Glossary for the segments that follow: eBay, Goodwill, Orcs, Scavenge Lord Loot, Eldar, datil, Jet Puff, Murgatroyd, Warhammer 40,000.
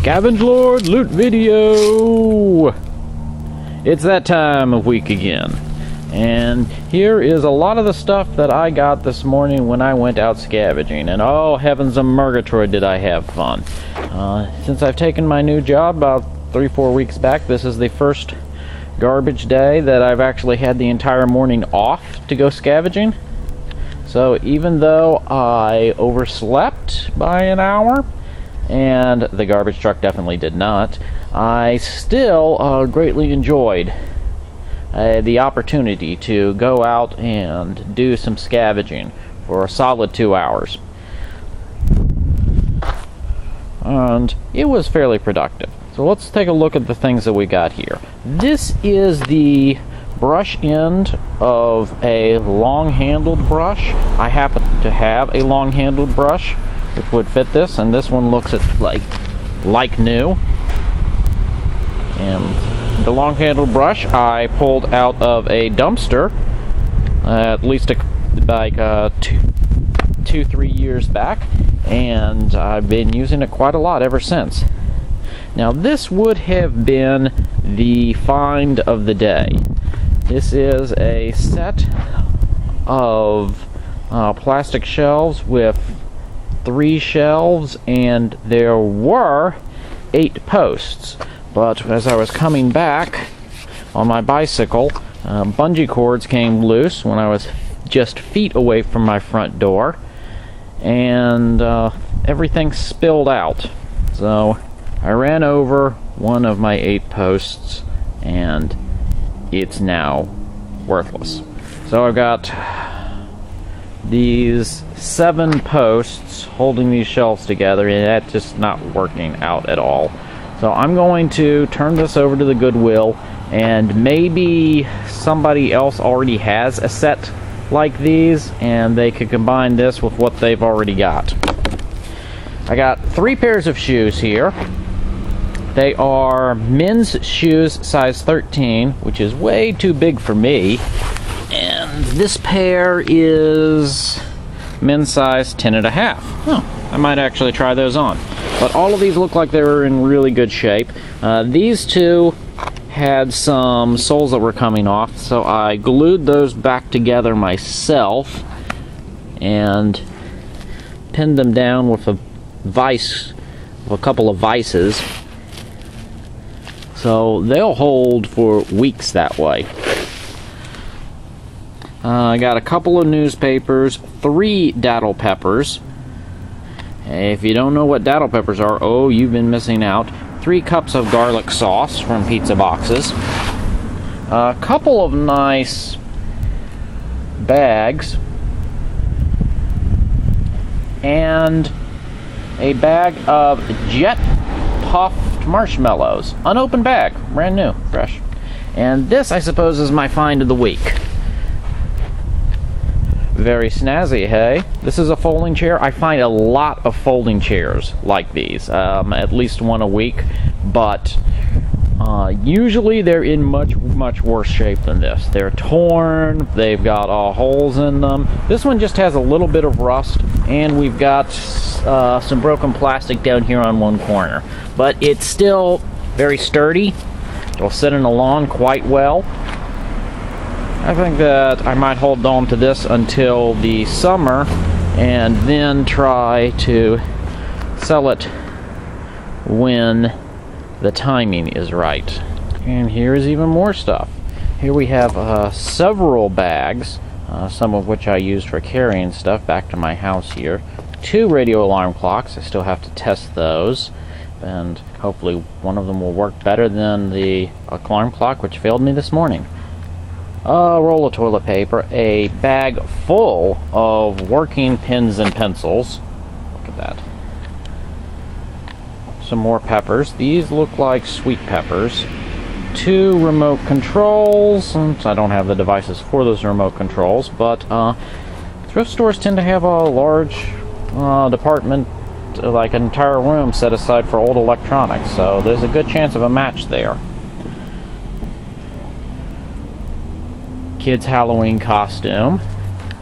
Scavenge Lord Loot video. It's that time of week again, and here is a lot of the stuff that I got this morning when I went out scavenging. And oh heavens, a Murgatroyd did I have fun. Since I've taken my new job about 3-4 weeks back, this is the first garbage day that I've actually had the entire morning off to go scavenging. So even though I overslept by an hour, and the garbage truck definitely did not, I still greatly enjoyed the opportunity to go out and do some scavenging for a solid 2 hours. And it was fairly productive. So let's take a look at the things that we got here. This is the brush end of a long-handled brush. I happen to have a long-handled brush which would fit this, and this one looks at like new. And the long-handled brush I pulled out of a dumpster at least two, 3 years back, and I've been using it quite a lot ever since. Now this would have been the find of the day. This is a set of plastic shelves with 3 shelves, and there were 8 posts. But as I was coming back on my bicycle, bungee cords came loose when I was just feet away from my front door, and everything spilled out. So I ran over one of my 8 posts, and it's now worthless. So I've got these 7 posts holding these shelves together, and that's just not working out at all. So I'm going to turn this over to the Goodwill, and maybe somebody else already has a set like these and they could combine this with what they've already got. I got 3 pairs of shoes here. They are men's shoes size 13, which is way too big for me. And this pair is men's size 10.5. Oh, I might actually try those on. But all of these look like they were in really good shape. These two had some soles that were coming off, so I glued those back together myself and pinned them down with a vise, with a couple of vices. So they'll hold for weeks that way. I got a couple of newspapers, 3 datil peppers. If you don't know what datil peppers are, oh, you've been missing out. 3 cups of garlic sauce from pizza boxes. A couple of nice bags. And a bag of Jet Puff marshmallows. Unopened bag, brand new, fresh. And this, I suppose, is my find of the week. Very snazzy, hey? This is a folding chair. I find a lot of folding chairs like these, at least one a week, but usually they're in much worse shape than this. They're torn, they've got all holes in them. This one just has a little bit of rust, and we've got some broken plastic down here on one corner, but it's still very sturdy. It'll sit in the lawn quite well. I think that I might hold on to this until the summer and then try to sell it when the timing is right. And here is even more stuff. Here we have several bags, some of which I used for carrying stuff back to my house here. 2 radio alarm clocks. I still have to test those, and hopefully one of them will work better than the alarm clock which failed me this morning. A roll of toilet paper, a bag full of working pens and pencils. Look at that. Some more peppers. These look like sweet peppers. 2 remote controls. I don't have the devices for those remote controls, but thrift stores tend to have a large department, like an entire room set aside for old electronics, so there's a good chance of a match there. Kids' Halloween costume,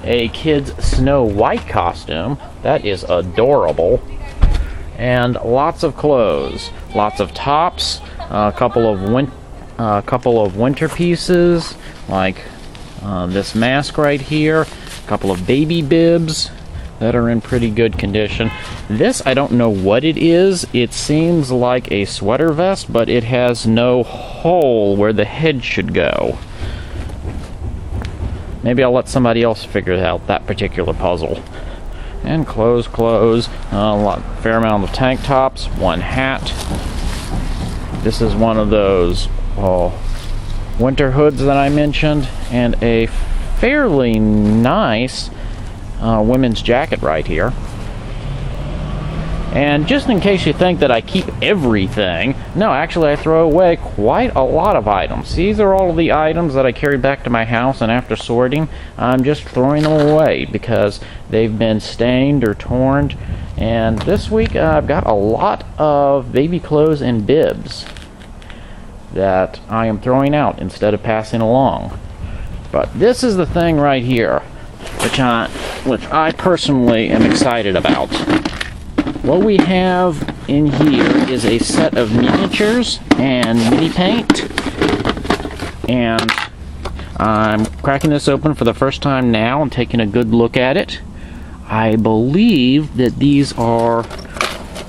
a kid's Snow White costume, that is adorable, and lots of clothes, lots of tops, a couple of winter pieces like this mask right here, a couple of baby bibs that are in pretty good condition. This, I don't know what it is. It seems like a sweater vest, but it has no hole where the head should go. Maybe I'll let somebody else figure out that particular puzzle. And clothes, a fair amount of tank tops, one hat. This is one of those winter hoods that I mentioned, and a fairly nice women's jacket right here. And just in case you think that I keep everything, no, actually I throw away quite a lot of items. These are all of the items that I carry back to my house, and after sorting, I'm just throwing them away because they've been stained or torn. And this week I've got a lot of baby clothes and bibs that I am throwing out instead of passing along. But this is the thing right here, which I personally am excited about. What we have in here is a set of miniatures and mini paint, and I'm cracking this open for the first time now and taking a good look at it. I believe that these are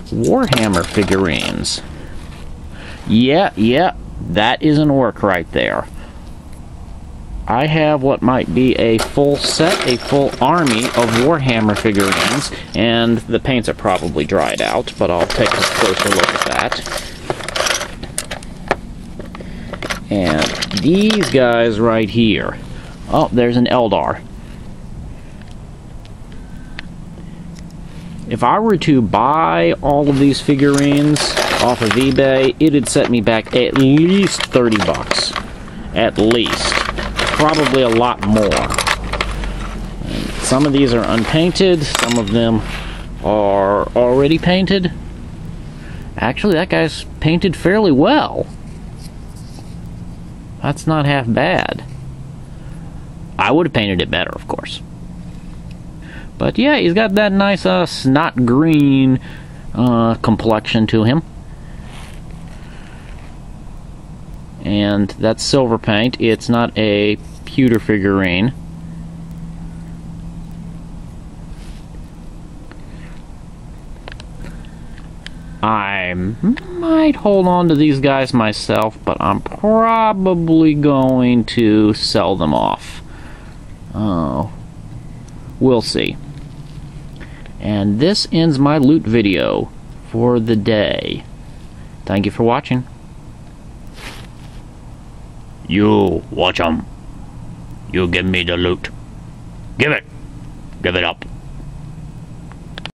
Warhammer figurines. Yeah, that is an orc right there. I have what might be a full set, a full army of Warhammer figurines, and the paints are probably dried out, but I'll take a closer look at that. And these guys right here. Oh, there's an Eldar. If I were to buy all of these figurines off of eBay, it'd set me back at least 30 bucks. At least. Probably a lot more. And some of these are unpainted, some of them are already painted. Actually, that guy's painted fairly well. That's not half bad. I would have painted it better, of course. But yeah, he's got that nice snot green complexion to him. And that's silver paint. It's not a pewter figurine. I might hold on to these guys myself, but I'm probably going to sell them off. We'll see. And this ends my loot video for the day. Thank you for watching. You watch 'em. You give me the loot. Give it. Give it up.